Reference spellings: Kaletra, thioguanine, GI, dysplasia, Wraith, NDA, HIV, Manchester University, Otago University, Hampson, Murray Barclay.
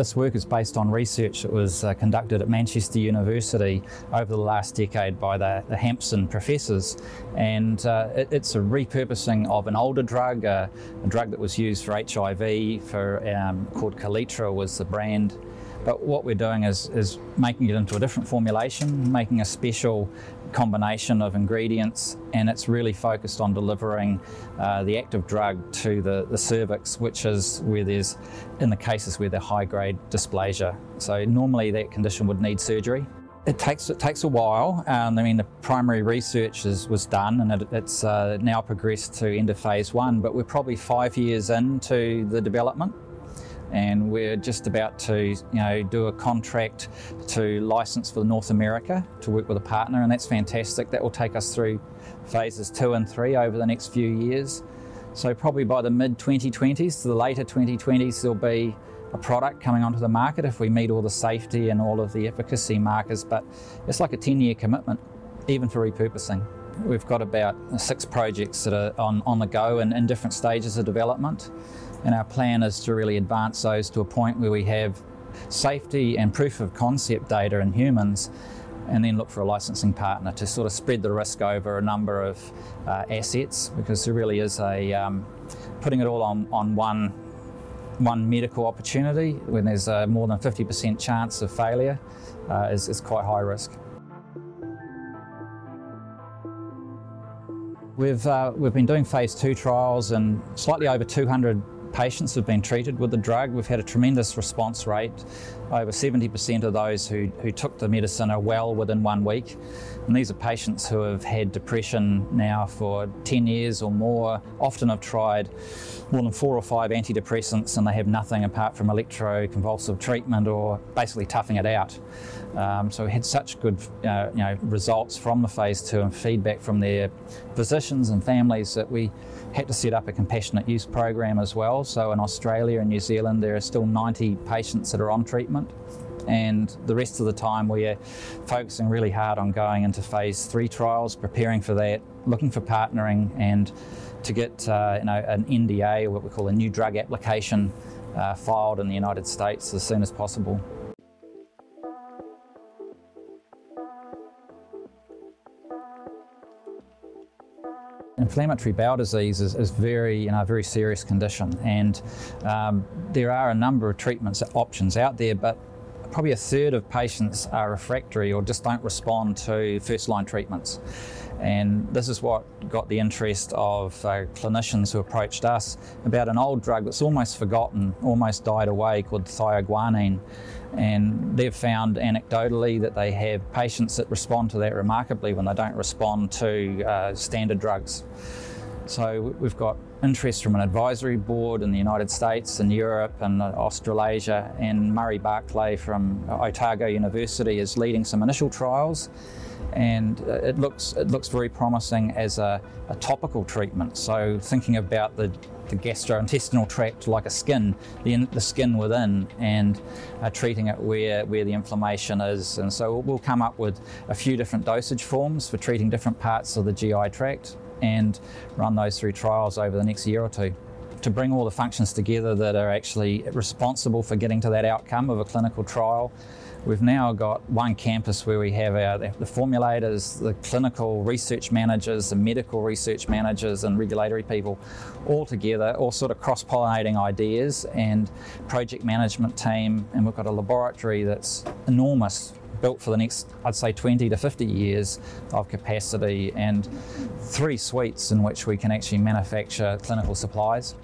This work is based on research that was conducted at Manchester University over the last decade by the Hampson professors, and it's a repurposing of an older drug, a drug that was used for HIV, called Kaletra was the brand. But what we're doing is making it into a different formulation, making a special combination of ingredients, and it's really focused on delivering the active drug to the cervix, which is where there's, in the cases where there's high-grade dysplasia. So normally that condition would need surgery. It takes a while. I mean, the primary research was done, and it's now progressed to end of phase one, but we're probably 5 years into the development. And we're just about to, do a contract to license for North America to work with a partner, and that's fantastic. That will take us through phases 2 and 3 over the next few years. So probably by the mid-2020s to the later 2020s, there'll be a product coming onto the market if we meet all the safety and all of the efficacy markers. But it's like a 10-year commitment, even for repurposing. We've got about 6 projects that are on the go and in different stages of development. And our plan is to really advance those to a point where we have safety and proof of concept data in humans, and then look for a licensing partner to sort of spread the risk over a number of assets, because there really is a, putting it all on one medical opportunity when there's a more than 50% chance of failure is quite high risk. We've been doing phase 2 trials, and slightly over 200 patients have been treated with the drug. We've had a tremendous response rate. Over 70% of those who took the medicine are well within 1 week. And these are patients who have had depression now for 10 years or more, often have tried more than 4 or 5 antidepressants, and they have nothing apart from electroconvulsive treatment or basically toughing it out. So we had such good results from the phase 2 and feedback from their physicians and families that we had to set up a compassionate use program as well. So in Australia and New Zealand, there are still 90 patients that are on treatment, and the rest of the time we're focusing really hard on going into phase 3 trials, preparing for that, looking for partnering, and to get an NDA, what we call a new drug application, filed in the United States as soon as possible. Inflammatory bowel disease is very serious condition, and there are a number of treatments options out there, but probably 1/3 of patients are refractory or just don't respond to first-line treatments. And this is what got the interest of clinicians who approached us about an old drug that's almost forgotten, almost died away, called thioguanine. And they've found anecdotally that they have patients that respond to that remarkably when they don't respond to standard drugs. So we've got interest from an advisory board in the United States and Europe and Australasia, and Murray Barclay from Otago University is leading some initial trials, and it looks very promising as a topical treatment. So thinking about the gastrointestinal tract like a skin, the skin within, and treating it where the inflammation is. And so we'll come up with a few different dosage forms for treating different parts of the GI tract and run those through trials over the next year or two to bring all the functions together that are actually responsible for getting to that outcome of a clinical trial. We've now got one campus where we have the formulators, the clinical research managers, the medical research managers, and regulatory people all together, all sort of cross-pollinating ideas, and project management team, and we've got a laboratory that's enormous, built for the next, I'd say, 20 to 50 years of capacity, and 3 suites in which we can actually manufacture clinical supplies.